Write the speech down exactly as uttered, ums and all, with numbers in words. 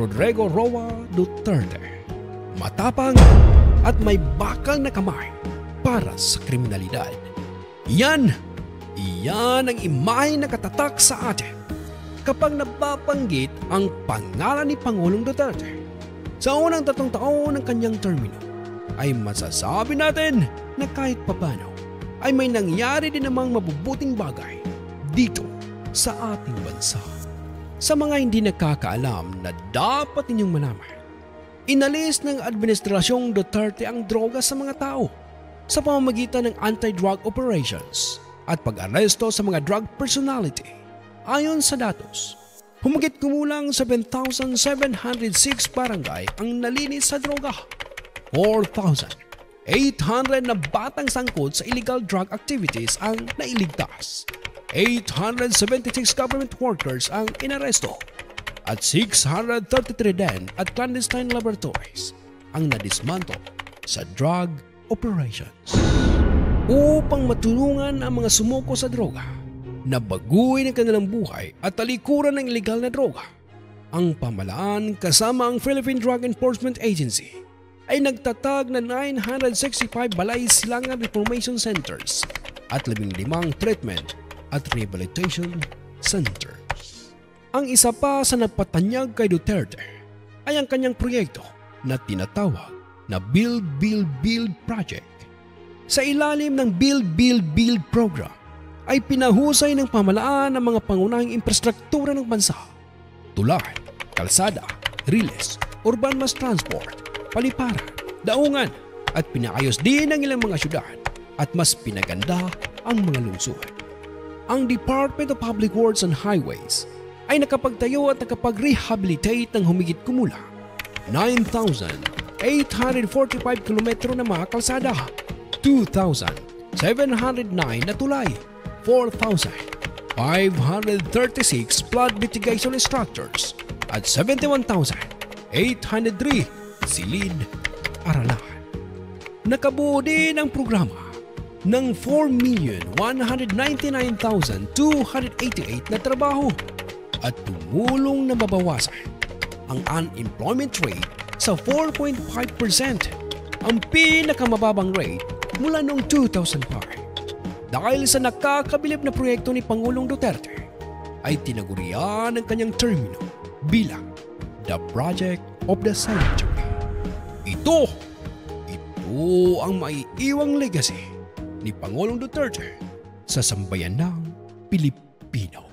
Rodrigo Roa Duterte. Matapang at may bakal na kamay para sa kriminalidad. Yan, iyan ang imahe na katatak sa atin kapag nababanggit ang pangalan ni Pangulong Duterte. Sa unang tatlong taon ng kanyang termino, ay masasabi natin na kahit papano ay may nangyari din namang mabubuting bagay dito sa ating bansa. Sa mga hindi nakakaalam na dapat ninyong malaman, inalis ng Administrasyong Duterte ang droga sa mga tao sa pamamagitan ng anti-drug operations at pag-aresto sa mga drug personality. Ayon sa datos, humigit kumulang seven thousand seven hundred six barangay ang nalinis sa droga, four thousand eight hundred na batang sangkot sa illegal drug activities ang nailigtas. eight hundred seventy-six government workers ang inaresto at six hundred thirty-three den at clandestine laboratories ang nadismanto sa drug operations. Upang matulungan ang mga sumuko sa droga na baguhin ang kanilang buhay at talikuran ng illegal na droga, ang pamahalaan kasama ang Philippine Drug Enforcement Agency ay nagtatag na nine hundred sixty-five Balay Silangan Reformation Centers at fifteen treatment at rehabilitation centers. Ang isa pa sa nagpatanyag kay Duterte ay ang kanyang proyekto na tinatawag na Build, Build, Build Project. Sa ilalim ng Build, Build, Build program ay pinahusay ng pamahalaan ang mga pangunahing infrastruktura ng bansa, tulad, kalsada, riles, urban mass transport, paliparan, daungan, at pinaayos din ang ilang mga syudad at mas pinaganda ang mga lungsod. Ang Department of Public Works and Highways ay nakapagtayo at nakapag-rehabilitate ng humigit kumulang nine thousand eight hundred forty-five kilometro na mga kalsada, two thousand seven hundred nine na tulay, four thousand five hundred thirty-six flood mitigation structures, at seventy-one thousand eight hundred three silid aralan. Nakabuo din ang programa ng four million one hundred ninety-nine thousand two hundred eighty-eight na trabaho at tumulong na mabawasan ang unemployment rate sa four point five percent, ang pinakamababang rate mula noong two thousand five. Dahil sa nakakabilib na proyekto ni Pangulong Duterte, ay tinagurian ang kanyang termino bilang The Project of the Century. Ito, ito ang maiiwang legacy ni Pangulong Duterte sa sambayan ng Pilipino.